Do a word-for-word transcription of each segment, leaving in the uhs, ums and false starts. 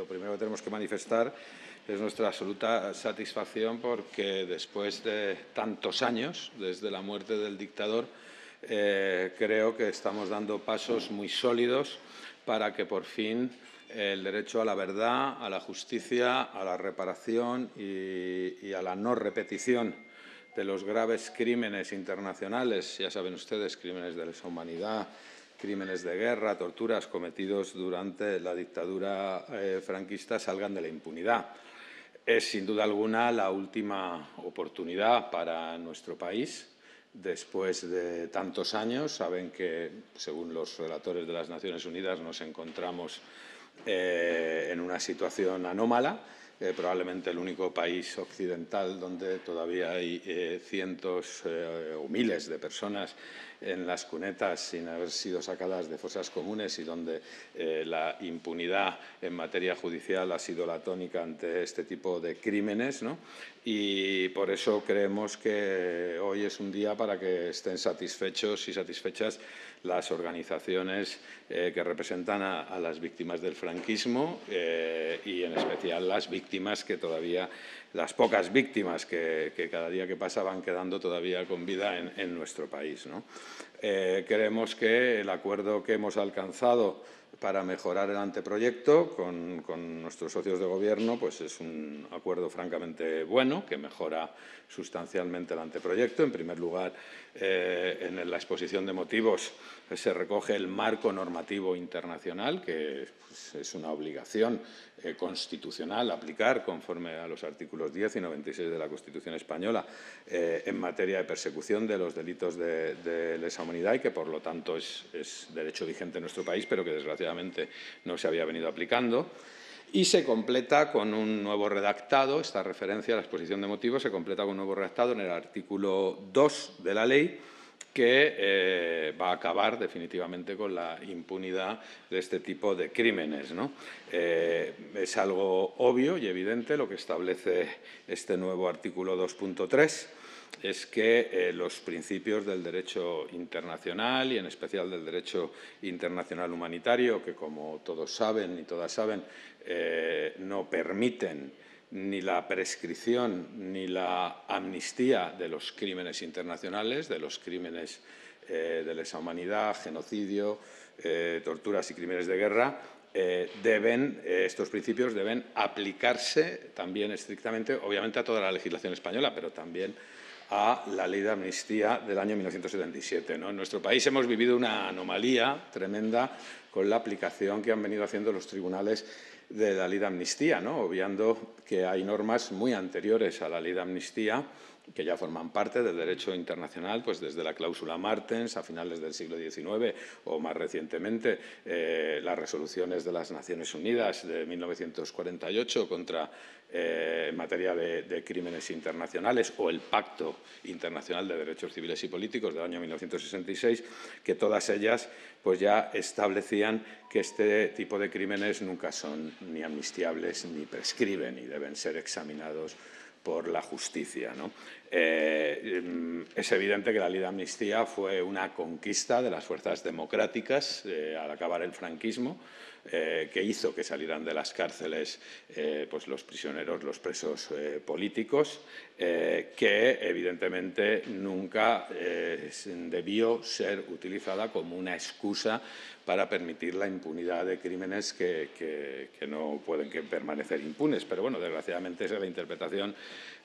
lo primero que tenemos que manifestar es nuestra absoluta satisfacción porque después de tantos años, desde la muerte del dictador, eh, creo que estamos dando pasos muy sólidos para que por fin el derecho a la verdad, a la justicia, a la reparación y, y a la no repetición de los graves crímenes internacionales, ya saben ustedes, crímenes de lesa humanidad, crímenes de guerra, torturas cometidos durante la dictadura eh, franquista, salgan de la impunidad. Es, sin duda alguna, la última oportunidad para nuestro país. Después de tantos años, saben que, según los relatores de las Naciones Unidas, nos encontramos eh, en una situación anómala, eh, probablemente el único país occidental donde todavía hay eh, cientos eh, o miles de personas en las cunetas sin haber sido sacadas de fosas comunes y donde eh, la impunidad en materia judicial ha sido la tónica ante este tipo de crímenes, ¿no? Y por eso creemos que hoy es un día para que estén satisfechos y satisfechas las organizaciones eh, que representan a, a las víctimas del franquismo eh, y en especial las víctimas que todavía, las pocas víctimas que, que cada día que pasa van quedando todavía con vida en, en nuestro país, ¿no? Eh, creemos que el acuerdo que hemos alcanzado para mejorar el anteproyecto con, con nuestros socios de Gobierno pues es un acuerdo francamente bueno, que mejora sustancialmente el anteproyecto. En primer lugar, eh, en la exposición de motivos eh, se recoge el marco normativo internacional, que pues, es una obligación eh, constitucional aplicar conforme a los artículos diez y noventa y seis de la Constitución española eh, en materia de persecución de los delitos de, de lesa humanidad y que, por lo tanto, es, es derecho vigente en nuestro país, pero que, desgraciadamente, no se había venido aplicando. Y se completa con un nuevo redactado, esta referencia a la exposición de motivos se completa con un nuevo redactado en el artículo dos de la ley, que eh, va a acabar definitivamente con la impunidad de este tipo de crímenes, ¿no? Eh, es algo obvio y evidente lo que establece este nuevo artículo dos punto tres, es que eh, los principios del derecho internacional y, en especial, del derecho internacional humanitario, que, como todos saben y todas saben, eh, no permiten ni la prescripción ni la amnistía de los crímenes internacionales, de los crímenes eh, de lesa humanidad, genocidio, eh, torturas y crímenes de guerra, Eh, deben, eh, estos principios deben aplicarse también estrictamente, obviamente, a toda la legislación española, pero también a la ley de amnistía del año mil novecientos setenta y siete, ¿no? En nuestro país hemos vivido una anomalía tremenda con la aplicación que han venido haciendo los tribunales de la ley de amnistía, ¿no? Obviando que hay normas muy anteriores a la ley de amnistía que ya forman parte del derecho internacional, pues desde la cláusula Martens a finales del siglo diecinueve o, más recientemente, eh, las resoluciones de las Naciones Unidas de mil novecientos cuarenta y ocho contra, eh, en materia de, de crímenes internacionales, o el Pacto Internacional de Derechos Civiles y Políticos del año mil novecientos sesenta y seis, que todas ellas pues ya establecían que este tipo de crímenes nunca son ni amnistiables ni prescriben y deben ser examinados por la justicia, ¿no? Eh, es evidente que la ley de amnistía fue una conquista de las fuerzas democráticas eh, al acabar el franquismo, eh, que hizo que salieran de las cárceles eh, pues los prisioneros, los presos eh, políticos, eh, que evidentemente nunca eh, debió ser utilizada como una excusa para permitir la impunidad de crímenes que, que, que no pueden que permanecer impunes. Pero, bueno, desgraciadamente esa es la interpretación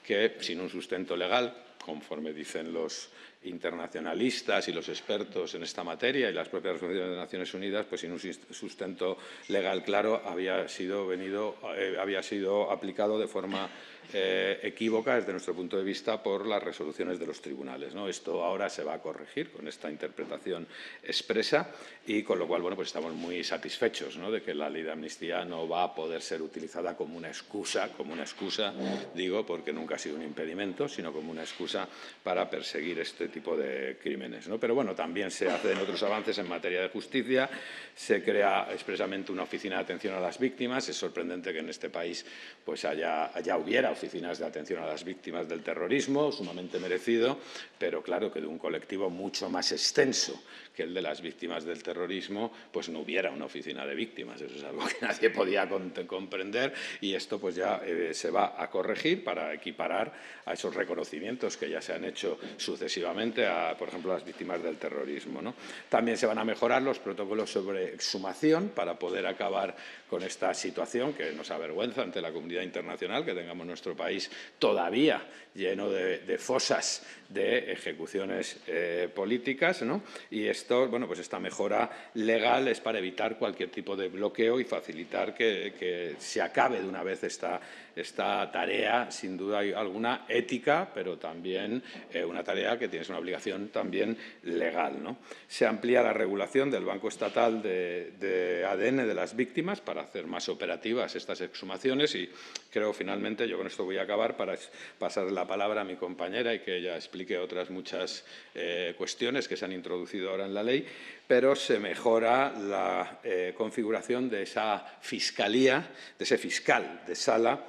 que, sin un sustento legal, conforme dicen los internacionalistas y los expertos en esta materia y las propias resoluciones de Naciones Unidas, pues sin un sustento legal claro había sido, venido, eh, había sido aplicado de forma eh, equívoca desde nuestro punto de vista por las resoluciones de los tribunales, ¿no? Esto ahora se va a corregir con esta interpretación expresa y con lo cual, bueno, pues estamos muy satisfechos, ¿no?, de que la ley de amnistía no va a poder ser utilizada como una excusa, como una excusa, digo, porque nunca ha sido un impedimento, sino como una excusa para perseguir este tipo tipo de crímenes, ¿no? Pero bueno, también se hacen otros avances en materia de justicia, se crea expresamente una oficina de atención a las víctimas. Es sorprendente que en este país pues haya, ya hubiera oficinas de atención a las víctimas del terrorismo, sumamente merecido, pero claro que de un colectivo mucho más extenso que el de las víctimas del terrorismo, pues no hubiera una oficina de víctimas. Eso es algo que nadie podía comprender y esto pues ya eh, se va a corregir para equiparar a esos reconocimientos que ya se han hecho sucesivamente a, por ejemplo, a las víctimas del terrorismo, ¿no? También se van a mejorar los protocolos sobre exhumación para poder acabar con esta situación que nos avergüenza ante la comunidad internacional, que tengamos nuestro país todavía lleno de, de fosas de ejecuciones eh, políticas, ¿no? Y esto, bueno, pues esta mejora legal es para evitar cualquier tipo de bloqueo y facilitar que, que se acabe de una vez esta, esta tarea, sin duda alguna ética, pero también eh, una tarea que tiene una obligación también legal, ¿no? Se amplía la regulación del Banco Estatal de, de A D N de las víctimas para hacer más operativas estas exhumaciones y creo, finalmente, yo con esto voy a acabar para pasar la palabra a mi compañera y que ella explique otras muchas eh, cuestiones que se han introducido ahora en la ley, pero se mejora la eh, configuración de esa fiscalía, de ese fiscal de sala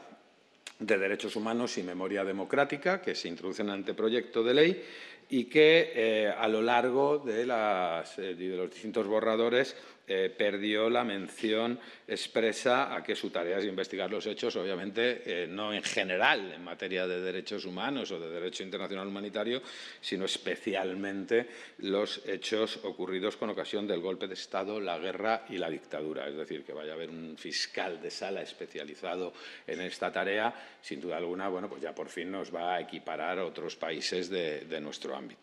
de Derechos Humanos y Memoria Democrática que se introduce en el anteproyecto de ley y que eh, a lo largo de, las, eh, de los distintos borradores Eh, perdió la mención expresa a que su tarea es investigar los hechos, obviamente, eh, no en general en materia de derechos humanos o de derecho internacional humanitario, sino especialmente los hechos ocurridos con ocasión del golpe de Estado, la guerra y la dictadura. Es decir, que vaya a haber un fiscal de sala especializado en esta tarea, sin duda alguna, bueno, pues ya por fin nos va a equiparar a otros países de, de nuestro ámbito.